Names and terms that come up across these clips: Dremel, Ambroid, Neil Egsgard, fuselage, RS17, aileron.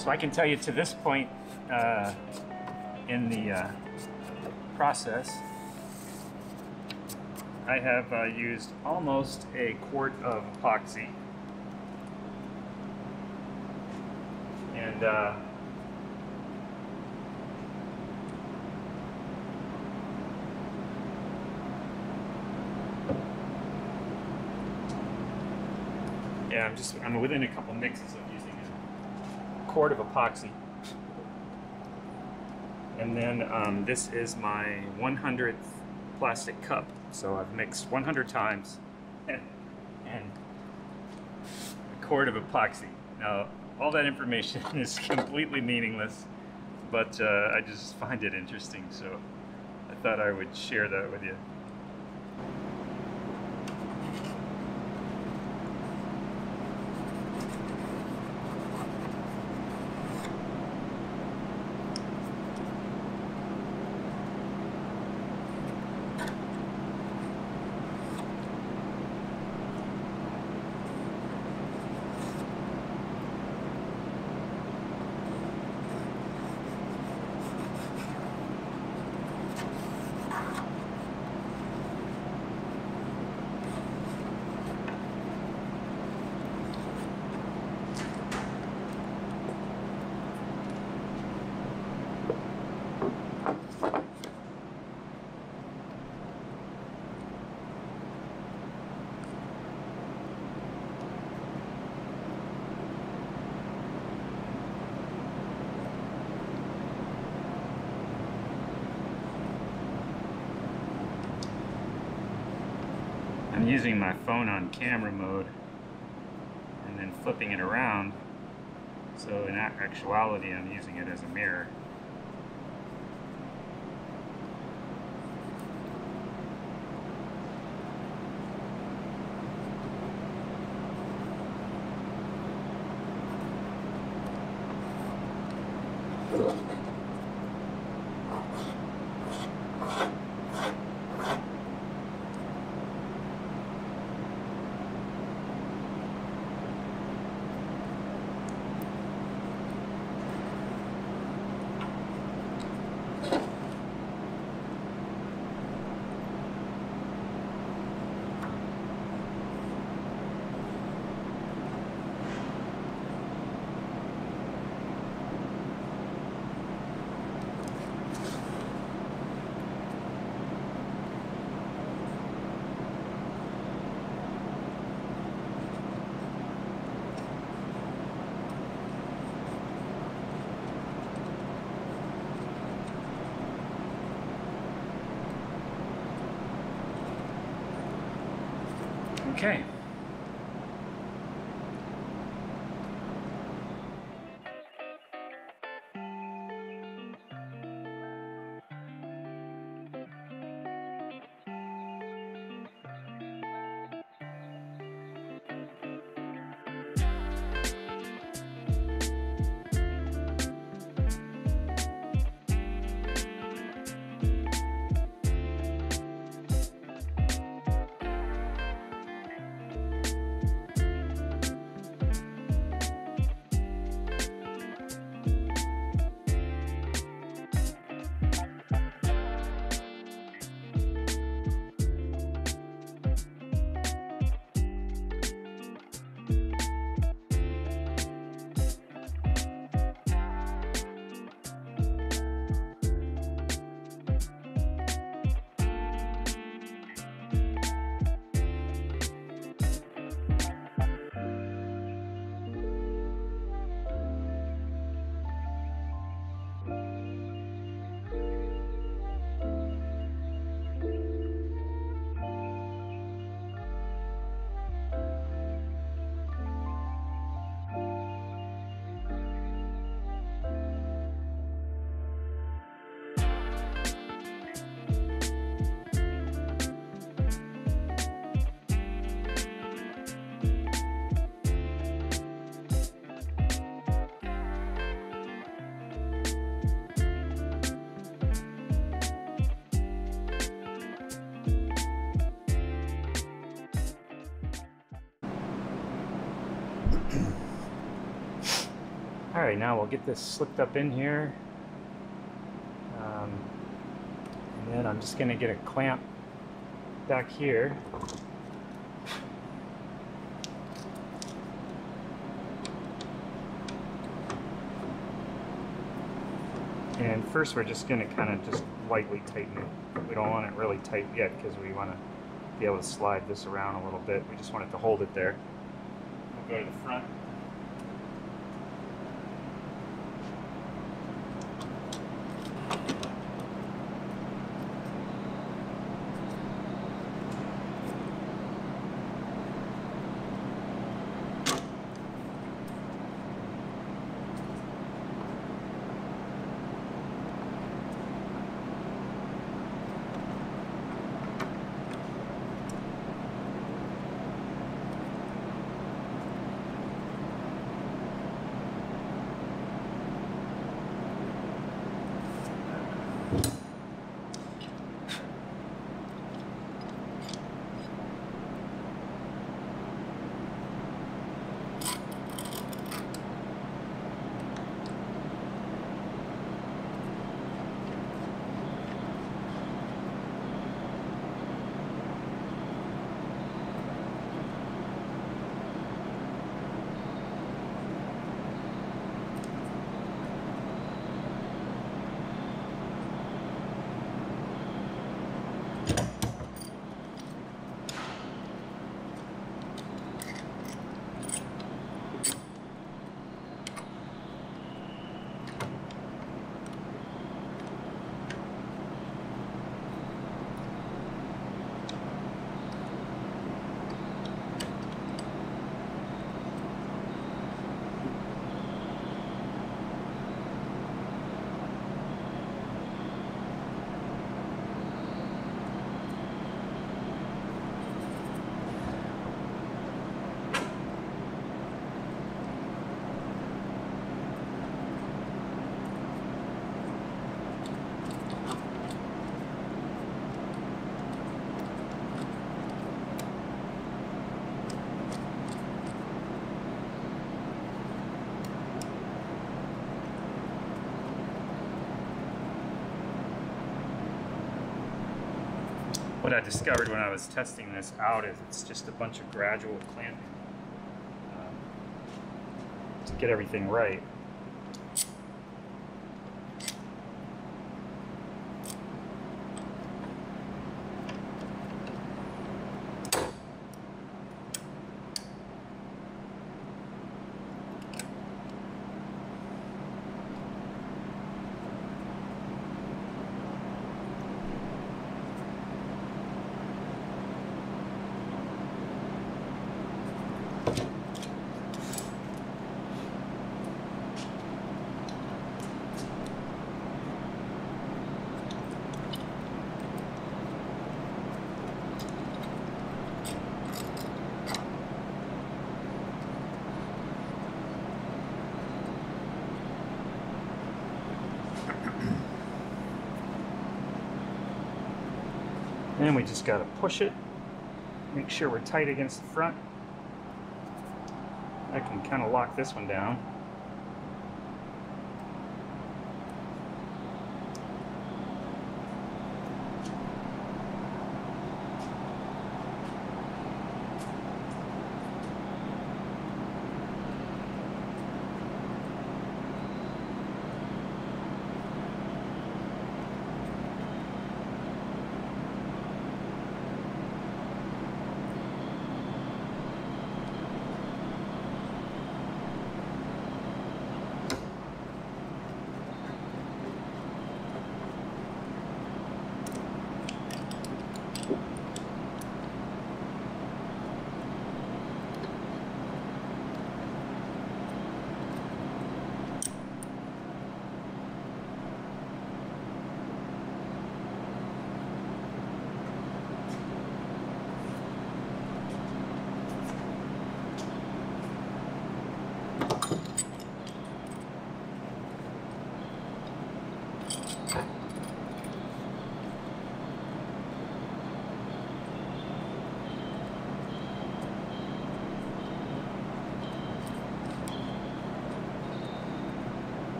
So I can tell you to this point in the process, I have used almost a quart of epoxy, and yeah, I'm within a couple mixes of using a quart of epoxy, and then this is my 100th plastic cup. So I've mixed 100 times and a quart of epoxy. Now, all that information is completely meaningless, but I just find it interesting, so I thought I would share that with you. I'm using my phone on camera mode and then flipping it around, so in actuality I'm using it as a mirror. Okay. All right, now we'll get this slipped up in here. And then I'm just going to get a clamp back here. And first we're just going to kind of just lightly tighten it. We don't want it really tight yet because we want to be able to slide this around a little bit. We just want it to hold it there. We'll go to the front. What I discovered when I was testing this out is it's just a bunch of gradual clamping to get everything right. Then we just got to push it, make sure we're tight against the front. I can kind of lock this one down.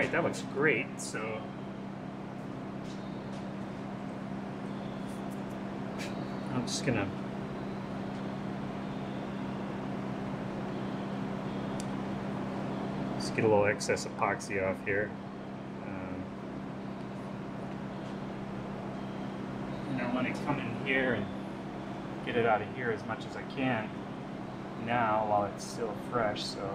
Alright, that looks great, so... I'm just gonna... just get a little excess epoxy off here. And I want to come in here and get it out of here as much as I can now while it's still fresh, so...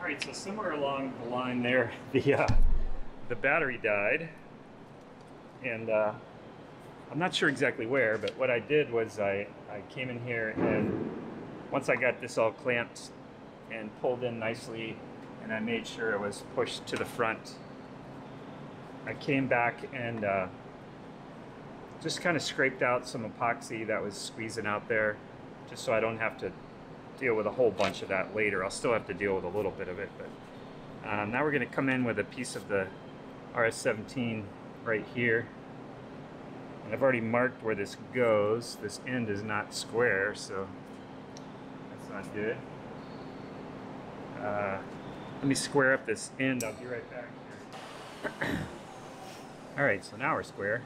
Alright, so somewhere along the line there, the battery died, and I'm not sure exactly where, but what I did was I came in here, and once I got this all clamped and pulled in nicely, and I made sure it was pushed to the front, I came back and just kind of scraped out some epoxy that was squeezing out there, just so I don't have to deal with a whole bunch of that later. I'll still have to deal with a little bit of it, but now we're going to come in with a piece of the RS17 right here, and I've already marked where this goes. This end is not square, so that's not good. Let me square up this end. I'll be right back here. Alright, so now we're square.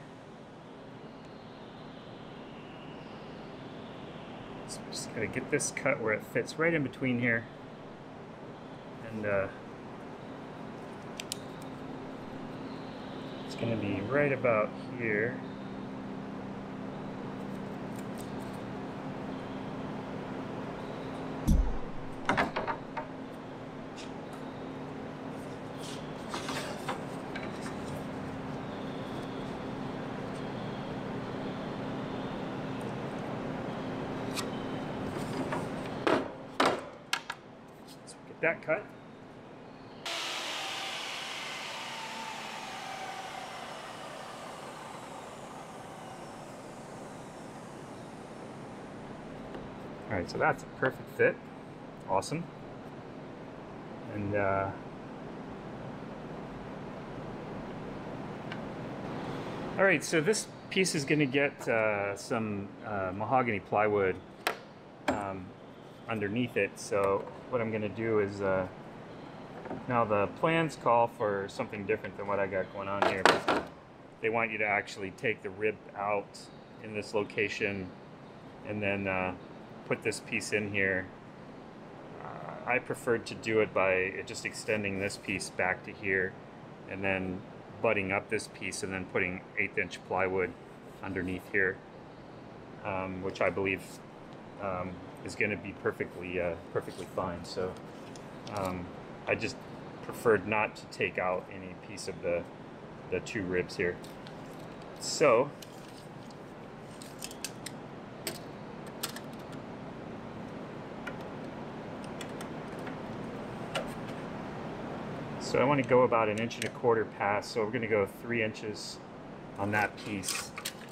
So I'm just going to get this cut where it fits right in between here, and it's going to be right about here. That cut. All right, so that's a perfect fit. Awesome. And all right, so this piece is going to get some mahogany plywood underneath it. So what I'm going to do is, now the plans call for something different than what I got going on here, but they want you to actually take the rib out in this location and then put this piece in here. I preferred to do it by just extending this piece back to here and then butting up this piece and then putting 1/8 inch plywood underneath here, which I believe is going to be perfectly fine. So I just preferred not to take out any piece of the two ribs here. So I want to go about 1.25 inch past, so we're going to go 3 inches on that piece,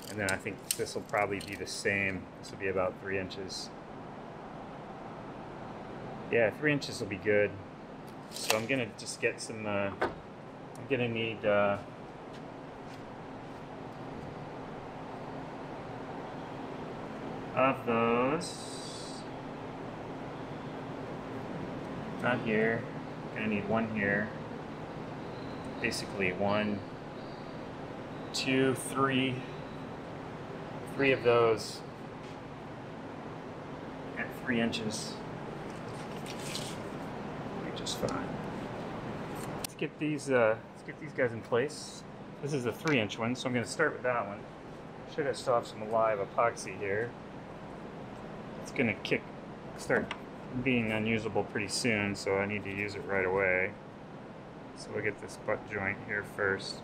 and then I think this will probably be the same. This will be about 3 inches. Yeah, 3 inches will be good. So I'm gonna just get some, I'm gonna need, of those. Not here. I'm gonna need one here. Basically 1, 2, 3 of those at 3 inches. Fine. Let's get these guys in place. This is a 3-inch one, so I'm going to start with that one. Should have still have some live epoxy here. it's going to start being unusable pretty soon, so I need to use it right away. So we'll get this butt joint here first.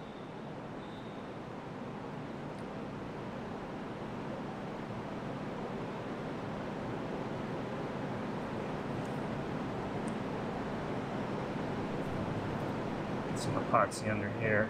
Get some epoxy under here.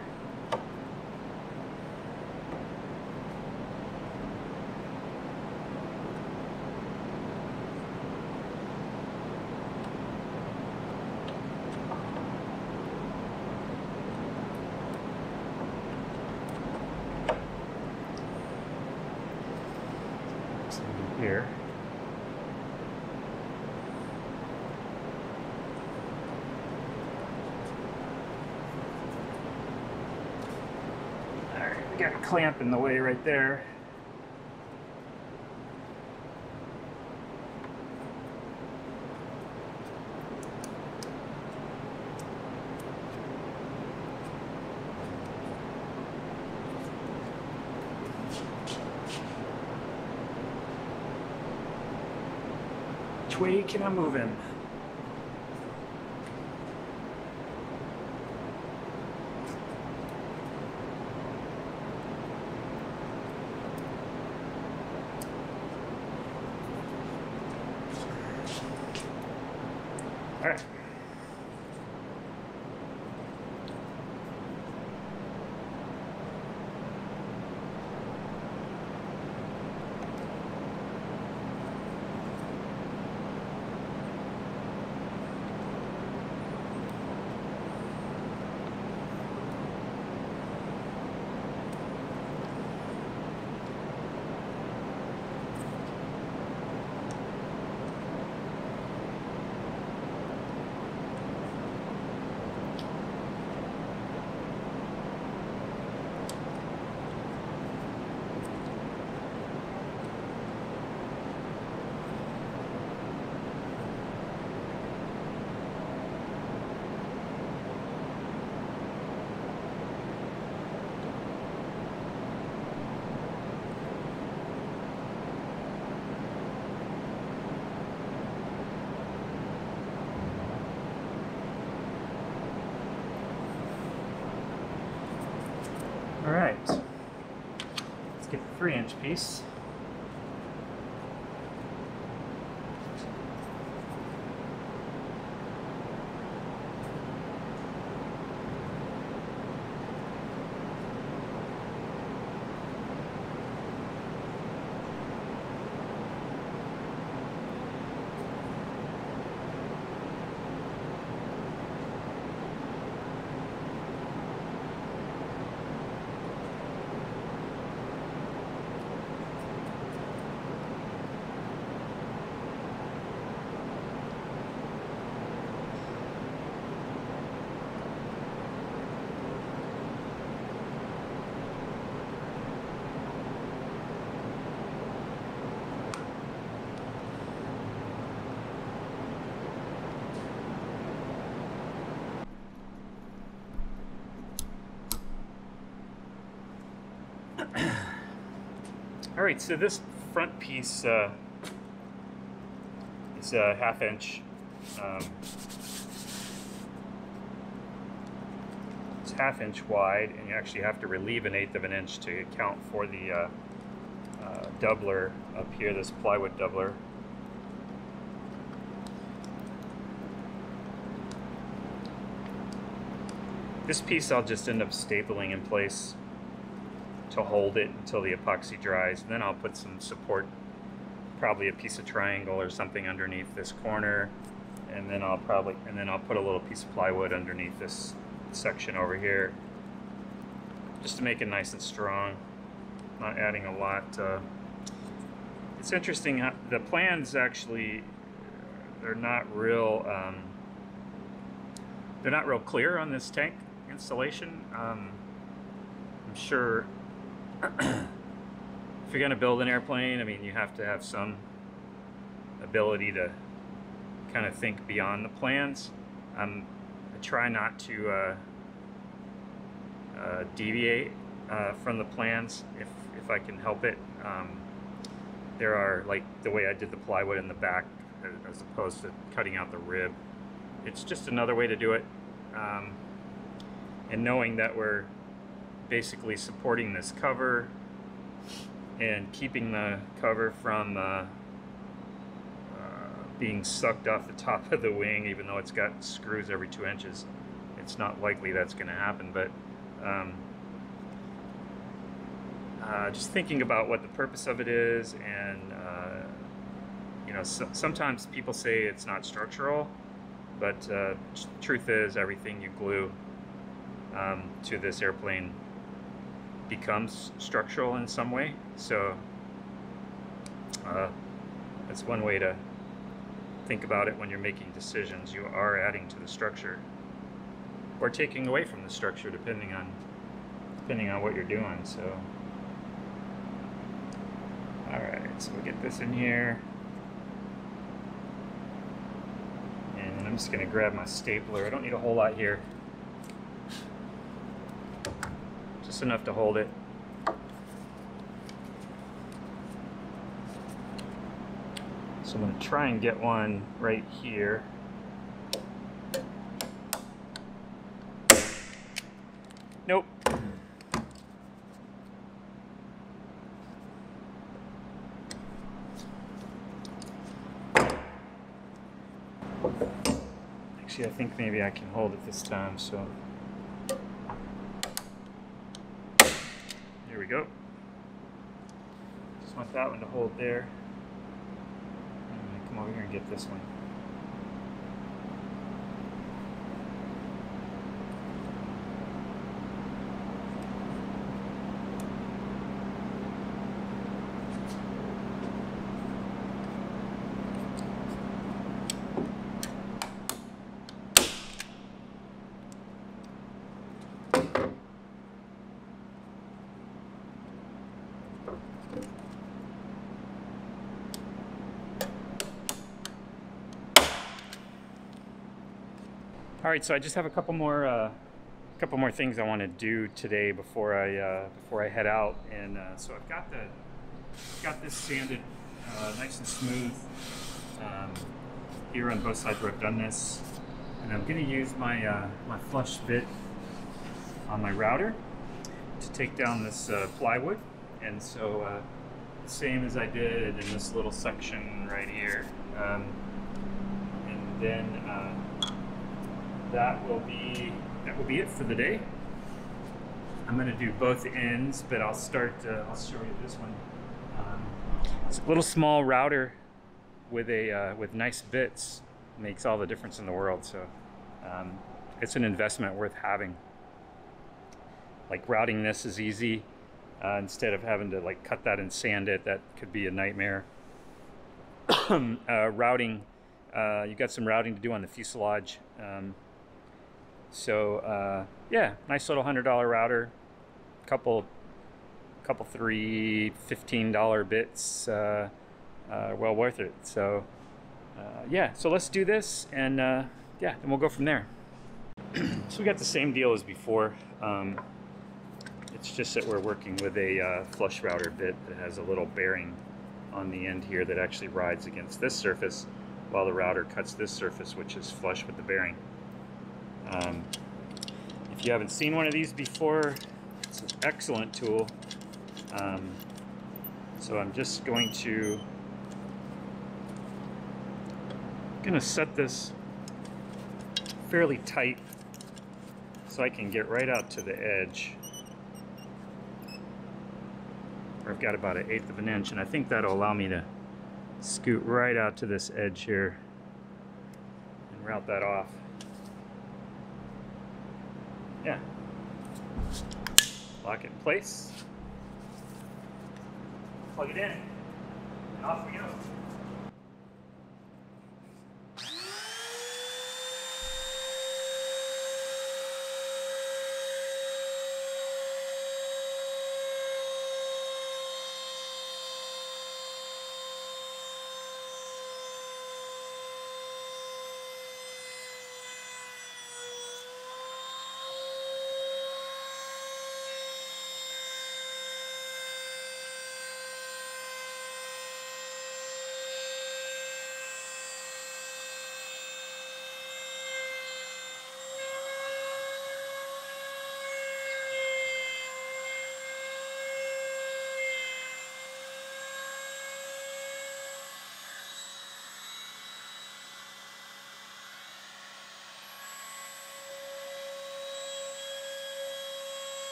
Here. All right, we got a clamp in the way right there. Which way can I move him? All right. All right, let's get the 3-inch piece. All right, so this front piece is a 1/2 inch. It's 1/2 inch wide, and you actually have to relieve an 1/8 of an inch to account for the doubler up here, this plywood doubler. This piece I'll just end up stapling in place to hold it until the epoxy dries. And then I'll put some support, probably a piece of triangle or something underneath this corner, and then I'll put a little piece of plywood underneath this section over here, just to make it nice and strong. Not adding a lot. It's interesting how the plans actually, they're not real clear on this tank installation. I'm sure. If you're going to build an airplane, I mean, you have to have some ability to kind of think beyond the plans. I try not to deviate from the plans if I can help it. there are, like the way I did the plywood in the back as opposed to cutting out the rib. It's just another way to do it. And knowing that we're basically supporting this cover and keeping the cover from being sucked off the top of the wing, even though it's got screws every 2 inches, it's not likely that's going to happen. But just thinking about what the purpose of it is, and you know, sometimes people say it's not structural, but truth is, everything you glue to this airplane becomes structural in some way. So that's one way to think about it when you're making decisions. You are adding to the structure or taking away from the structure, depending on what you're doing. So all right, so we'll get this in here, and I'm just going to grab my stapler. I don't need a whole lot here, just enough to hold it. So I'm going to try and get one right here. Nope. Actually, I think maybe I can hold it this time, so. There we go. Just want that one to hold there. Come over here and get this one. All right, so I just have a couple more things I want to do today before I head out, and so I've got this sanded nice and smooth here on both sides where I've done this, and I'm going to use my my flush bit on my router to take down this plywood, and so same as I did in this little section right here, and then. That will be it for the day. I'm going to do both ends, but I'll start. I'll show you this one. It's a little small router with a with nice bits. Makes all the difference in the world. So it's an investment worth having. Like routing this is easy. Instead of having to like cut that and sand it, that could be a nightmare. Routing. You got some routing to do on the fuselage. Yeah, nice little $100 router, couple $15 bits, well worth it. So, yeah, so let's do this, and yeah, then we'll go from there. So we got the same deal as before. It's just that we're working with a flush router bit that has a little bearing on the end here that actually rides against this surface while the router cuts this surface, which is flush with the bearing. If you haven't seen one of these before, it's an excellent tool. So I'm just going to set this fairly tight so I can get right out to the edge. I've got about 1/8 of an inch, and I think that'll allow me to scoot right out to this edge here and route that off. Yeah, lock it in place, plug it in, and off we go.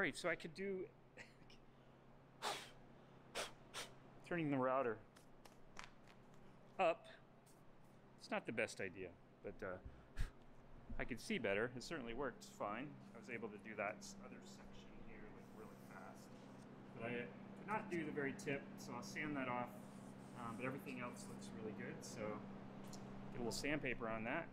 All right, so I could do, turning the router up, it's not the best idea, but I could see better. It certainly worked fine. I was able to do that other section here like really fast, but I could not do the very tip, so I'll sand that off, but everything else looks really good, so get a little sandpaper on that.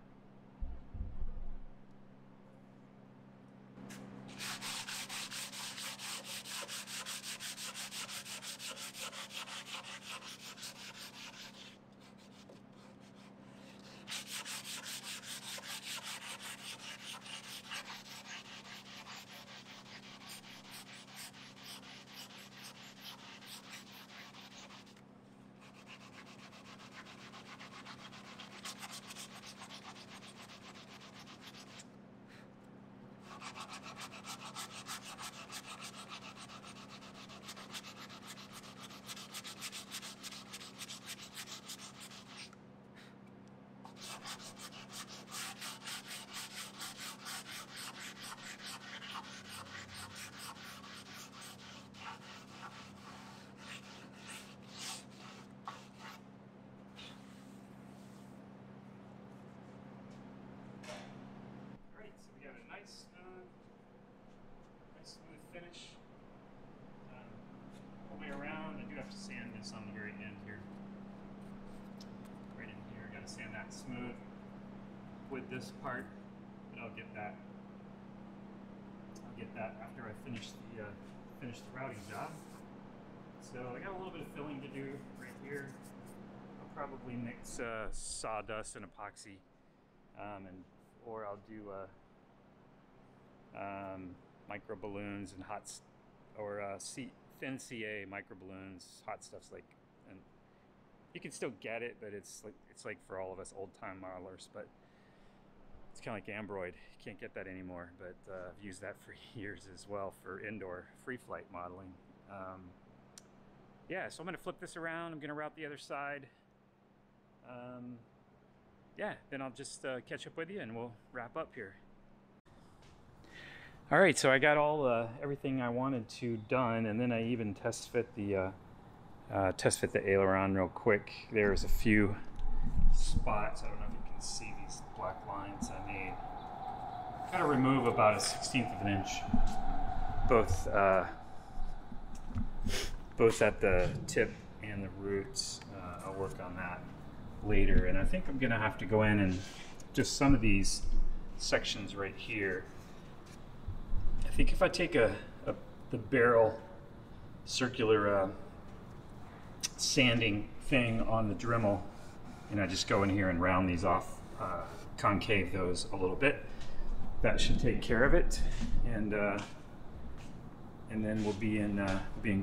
So we got a nice, nice smooth finish all the way around. I do have to sand this on the very end here. Right in here, got to sand that smooth with this part, but I'll get that. I'll get that after I finish the routing job. So I got a little bit of filling to do right here. I'll probably mix sawdust and epoxy, or I'll do micro balloons and hot, or thin CA micro balloons, hot stuff's like, and you can still get it, but it's like for all of us old time modelers, but it's kind of like Ambroid. You can't get that anymore, but I've used that for years as well for indoor free flight modeling. Yeah, so I'm gonna flip this around. I'm gonna route the other side. Yeah, then I'll just catch up with you and we'll wrap up here. All right, so I got all everything I wanted to done, and then I even test fit the aileron real quick. There's a few spots, I don't know if you can see these black lines I made. Gotta remove about a 1/16 of an inch, both at the tip and the roots. I'll work on that later, and I think I'm gonna have to go in and just some of these sections right here. I think if I take the barrel circular sanding thing on the Dremel, and I just go in here and round these off, concave those a little bit, that should take care of it, and then we'll be in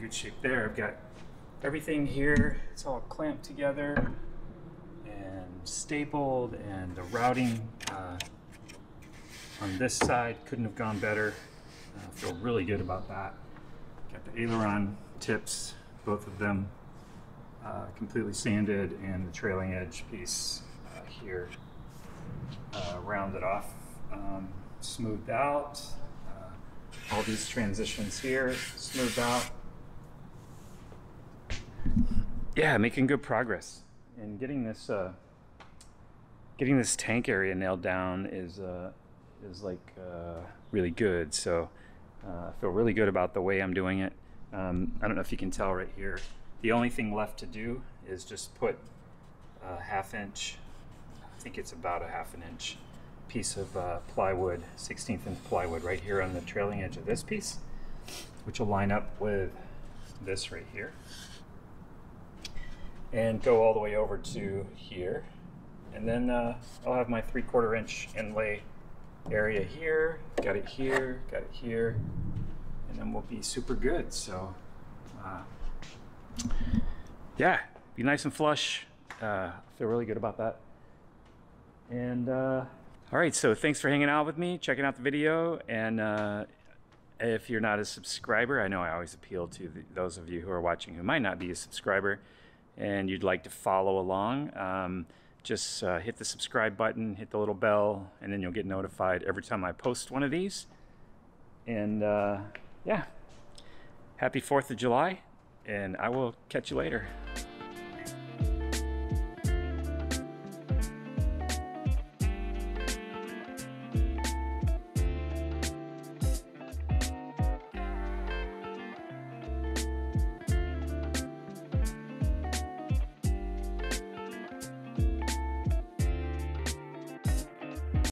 good shape there. I've got everything here; it's all clamped together and stapled, and the routing on this side couldn't have gone better. I feel really good about that. Got the aileron tips, both of them completely sanded, and the trailing edge piece here rounded off, smoothed out. All these transitions here smoothed out. Yeah, making good progress. And getting this tank area nailed down is really good. So I feel really good about the way I'm doing it. I don't know if you can tell right here. The only thing left to do is just put a 1/2 inch. I think it's about a 1/2 inch piece of plywood, 1/16 inch plywood, right here on the trailing edge of this piece, which will line up with this right here, and go all the way over to here. And then I'll have my 3/4 inch inlay area here, got it here, got it here, and then we'll be super good. So yeah, be nice and flush. Feel really good about that. And all right, so thanks for hanging out with me, checking out the video. And if you're not a subscriber, I know I always appeal to those of you who are watching who might not be a subscriber, and you'd like to follow along, just hit the subscribe button, hit the little bell, and then you'll get notified every time I post one of these. And yeah, happy 4th of July, and I will catch you later.